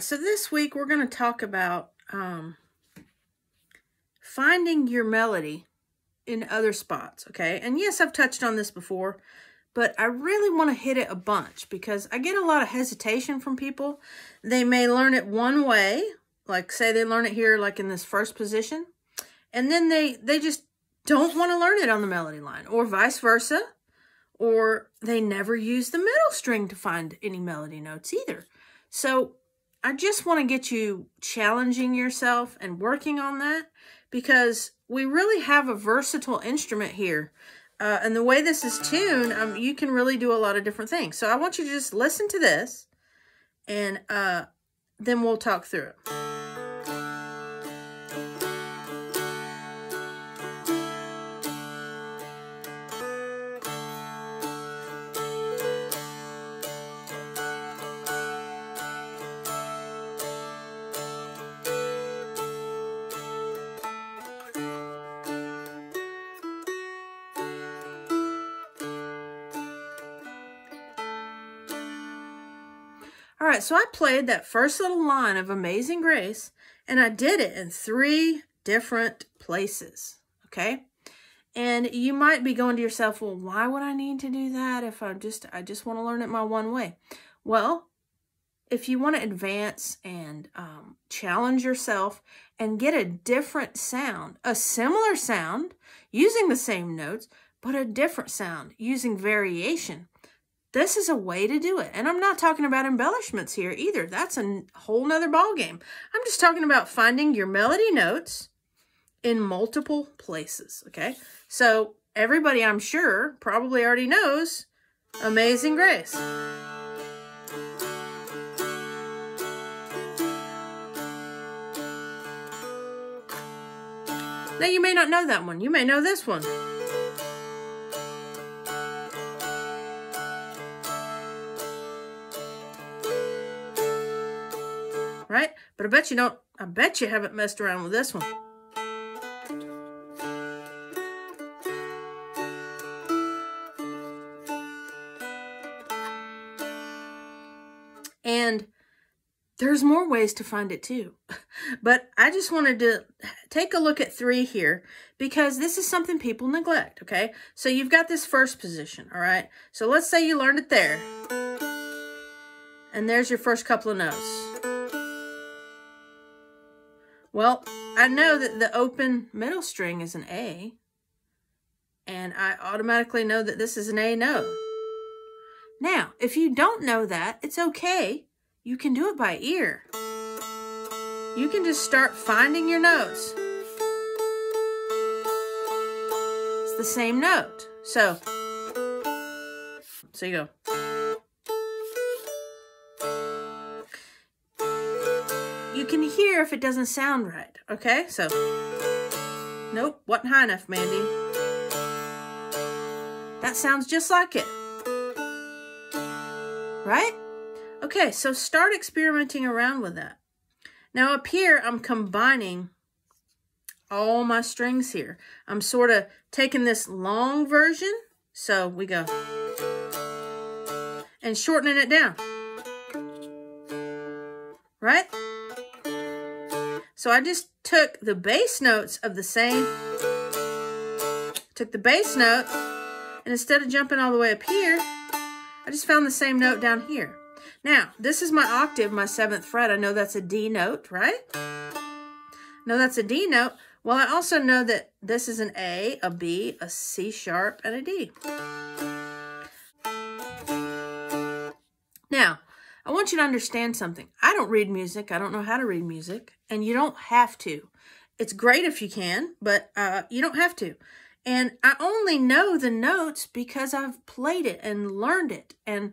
right, so this week we're going to talk about finding your melody in other spots, okay? And yes, I've touched on this before, but I really want to hit it a bunch because I get a lot of hesitation from people. They may learn it one way, like say they learn it here, like in this first position, and then they just don't want to learn it on the melody line, or vice versa, or they never use the middle string to find any melody notes either. So I just want to get you challenging yourself and working on that because we really have a versatile instrument here. And the way this is tuned, you can really do a lot of different things. So I want you to just listen to this, and then we'll talk through it. All right, so I played that first little line of Amazing Grace, and I did it in 3 different places, okay? And you might be going to yourself, well, why would I need to do that if I just want to learn it my one way? Well, if you want to advance and challenge yourself and get a different sound, a similar sound using the same notes, but a different sound using variation, this is a way to do it. And I'm not talking about embellishments here either. That's a whole nother ball game. I'm just talking about finding your melody notes in multiple places, okay? So everybody, I'm sure, probably already knows Amazing Grace. Now, you may not know that one. You may know this one. Right? But I bet you haven't messed around with this one. And there's more ways to find it too. But I just wanted to take a look at 3 here because this is something people neglect, okay? So you've got this first position, all right? So let's say you learned it there. And there's your first couple of notes. Well, I know that the open middle string is an A, and I automatically know that this is an A note. Now, if you don't know that, it's okay. You can do it by ear. You can just start finding your notes. It's the same note. So you go. You can hear if it doesn't sound right, okay? So, nope, wasn't high enough, Mandy. That sounds just like it, right? Okay, so start experimenting around with that. Now up here, I'm combining all my strings here. I'm sort of taking this long version, so we go, and shortening it down, right? So I just took the bass notes of the same, took the bass note, and instead of jumping all the way up here, I just found the same note down here. Now, this is my octave, my 7th fret. I know that's a D note, right? No, that's a D note. Well, I also know that this is an A, a B, a C sharp, and a D. Now, I want you to understand something. I don't read music. I don't know how to read music. And you don't have to. It's great if you can, but you don't have to. And I only know the notes because I've played it and learned it. And,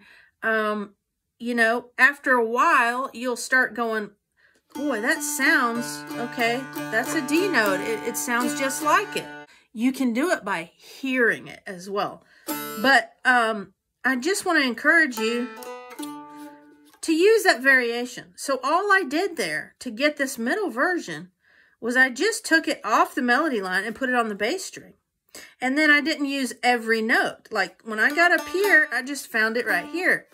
you know, after a while, you'll start going, boy, that sounds, okay, that's a D note. It sounds just like it. You can do it by hearing it as well. But I just want to encourage you to use that variation. So all I did there to get this middle version was I just took it off the melody line and put it on the bass string. And then I didn't use every note. Like when I got up here, I just found it right here.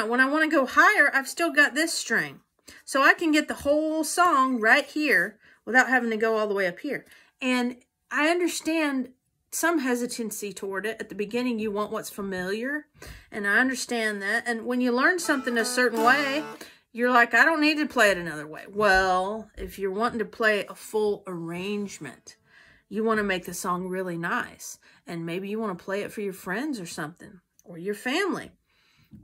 Now, when I want to go higher, I've still got this string. So I can get the whole song right here without having to go all the way up here. And I understand some hesitancy toward it. At the beginning, you want what's familiar, and I understand that. And when you learn something a certain way, you're like, I don't need to play it another way. Well, if you're wanting to play a full arrangement, you want to make the song really nice. And maybe you want to play it for your friends or something, or your family,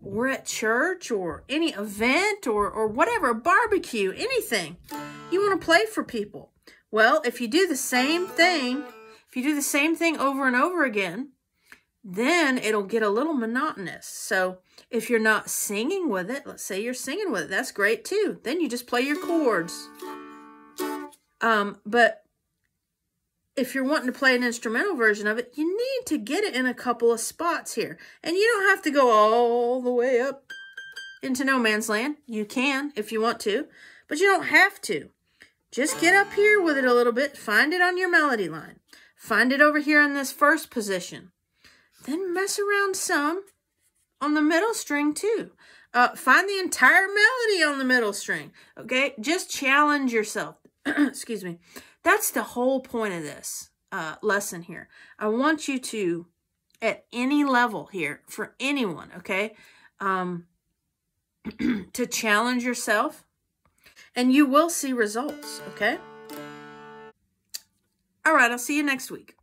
or at church, or any event, or whatever, a barbecue, anything. You want to play for people. Well, if you do the same thing, over and over again, then it'll get a little monotonous. So if you're not singing with it, let's say you're singing with it, that's great too. Then you just play your chords. But if you're wanting to play an instrumental version of it, you need to get it in a couple of spots here. And you don't have to go all the way up into no man's land. You can if you want to, but you don't have to. Just get up here with it a little bit. Find it on your melody line. Find it over here in this first position. Then mess around some on the middle string too. Find the entire melody on the middle string, okay? Just challenge yourself. Excuse me. That's the whole point of this lesson here. I want you to, at any level here, for anyone, okay, to challenge yourself, and you will see results, okay? All right, I'll see you next week.